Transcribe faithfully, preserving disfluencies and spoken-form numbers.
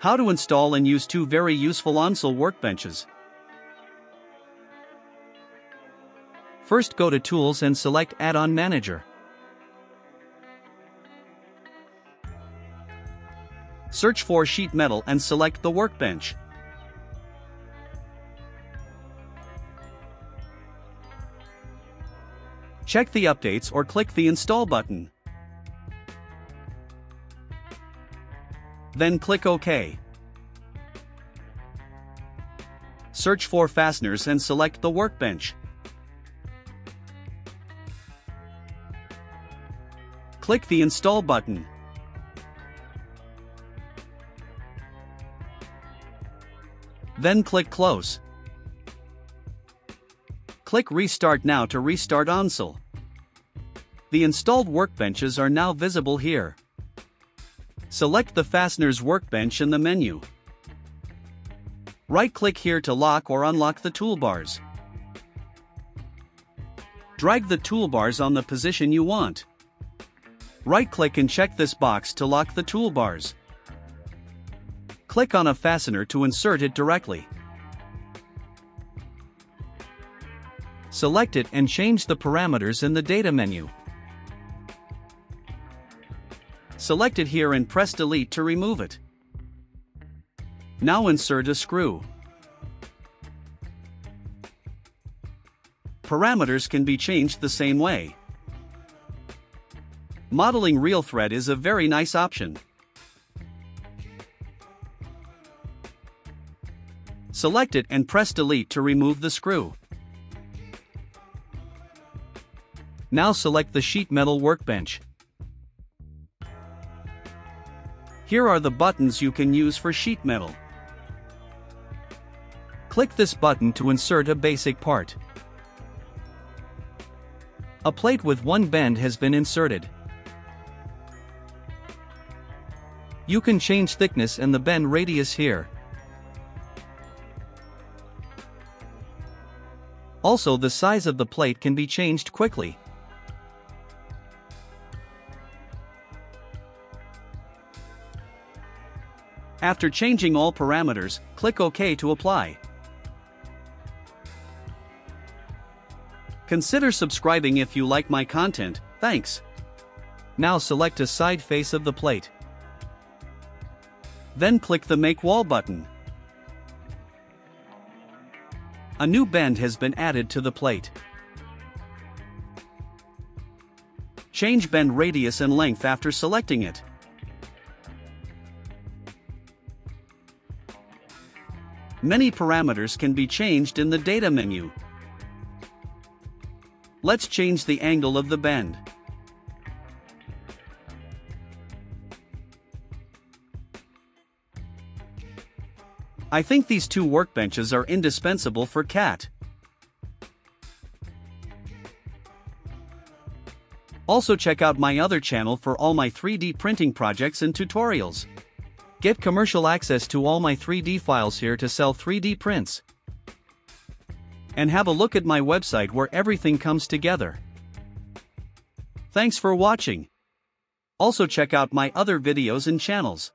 How to install and use two very useful Ondsel workbenches. First, go to Tools and select Addon Manager. Search for SheetMetal and select the workbench. Check the updates or click the Install button. Then click OK. Search for Fasteners and select the workbench. Click the Install button. Then click Close. Click Restart now to restart Ondsel. The installed workbenches are now visible here. Select the Fasteners workbench in the menu. Right-click here to lock or unlock the toolbars. Drag the toolbars on the position you want. Right-click and check this box to lock the toolbars. Click on a fastener to insert it directly. Select it and change the parameters in the data menu. Select it here and press delete to remove it. Now insert a screw. Parameters can be changed the same way. Modeling real thread is a very nice option. Select it and press delete to remove the screw. Now select the SheetMetal workbench. Here are the buttons you can use for SheetMetal. Click this button to insert a basic part. A plate with one bend has been inserted. You can change thickness and the bend radius here. Also, the size of the plate can be changed quickly. After changing all parameters, click OK to apply. Consider subscribing if you like my content, thanks. Now select a side face of the plate. Then click the Make Wall button. A new bend has been added to the plate. Change bend radius and length after selecting it. Many parameters can be changed in the data menu. Let's change the angle of the bend. I think these two workbenches are indispensable for C A D. Also, check out my other channel for all my three D printing projects and tutorials. Get commercial access to all my three D files here to sell three D prints. And have a look at my website where everything comes together. Thanks for watching. Also check out my other videos and channels.